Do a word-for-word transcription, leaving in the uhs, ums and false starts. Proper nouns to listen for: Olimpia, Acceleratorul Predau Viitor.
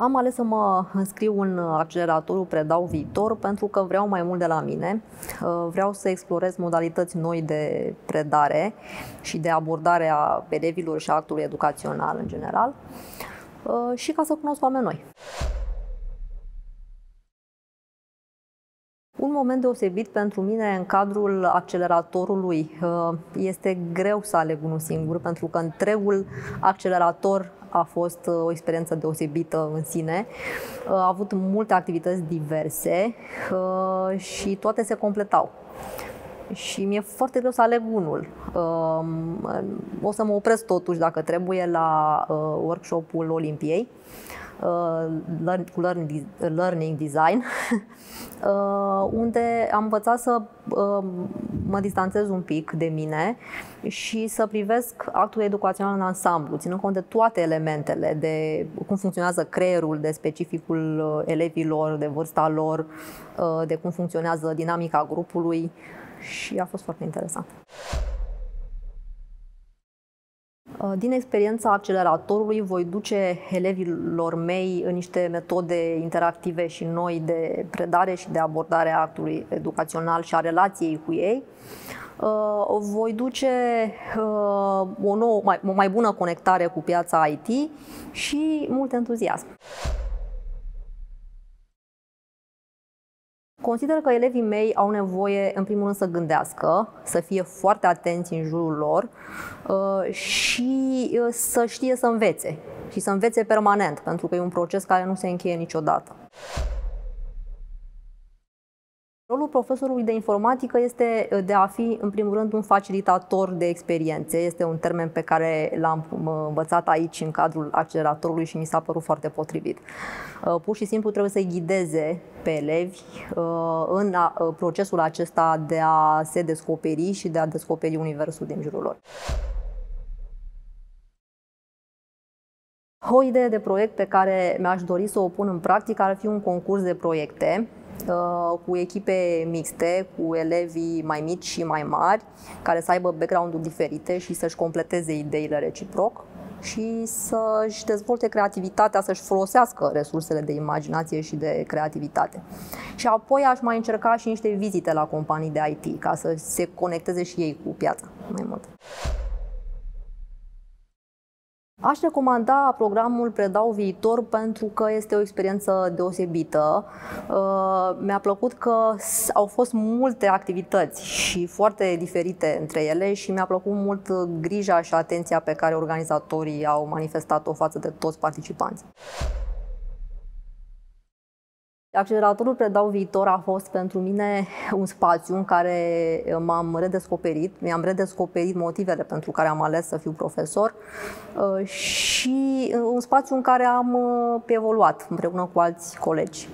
Am ales să mă înscriu în Acceleratorul Predau Viitor pentru că vreau mai mult de la mine. Vreau să explorez modalități noi de predare și de abordare a elevilor și a actului educațional în general și ca să cunosc oameni noi. Un moment deosebit pentru mine în cadrul acceleratorului este greu să aleg unul singur, pentru că întregul accelerator a fost o experiență deosebită în sine. A avut multe activități diverse și toate se completau. Și mi-e foarte greu să aleg unul. O să mă opresc totuși, dacă trebuie, la workshopul Olimpiei cu learning design, unde am învățat să mă distanțez un pic de mine și să privesc actul educațional în ansamblu, ținând cont de toate elementele, de cum funcționează creierul, de specificul elevilor, de vârsta lor, de cum funcționează dinamica grupului, și a fost foarte interesant. Din experiența acceleratorului voi duce elevilor mei în niște metode interactive și noi de predare și de abordare a actului educațional și a relației cu ei. Voi duce o nouă, o mai bună conectare cu piața I T și mult entuziasm. Consider că elevii mei au nevoie, în primul rând, să gândească, să fie foarte atenți în jurul lor și să știe să învețe. Și să învețe permanent, pentru că e un proces care nu se încheie niciodată. Rolul profesorului de informatică este de a fi, în primul rând, un facilitator de experiențe. Este un termen pe care l-am învățat aici, în cadrul acceleratorului, și mi s-a părut foarte potrivit. Pur și simplu trebuie să-i ghideze pe elevi în procesul acesta de a se descoperi și de a descoperi universul din jurul lor. O idee de proiect pe care mi-aș dori să o pun în practică ar fi un concurs de proiecte cu echipe mixte, cu elevii mai mici și mai mari, care să aibă background-uri diferite și să-și completeze ideile reciproc și să-și dezvolte creativitatea, să-și folosească resursele de imaginație și de creativitate. Și apoi aș mai încerca și niște vizite la companii de I T, ca să se conecteze și ei cu piața mai mult. Aș recomanda programul Predau Viitor pentru că este o experiență deosebită. Mi-a plăcut că au fost multe activități și foarte diferite între ele și mi-a plăcut mult grija și atenția pe care organizatorii au manifestat-o față de toți participanții. Acceleratorul Predau Viitor a fost pentru mine un spațiu în care m-am redescoperit, mi-am redescoperit motivele pentru care am ales să fiu profesor și un spațiu în care am evoluat împreună cu alți colegi.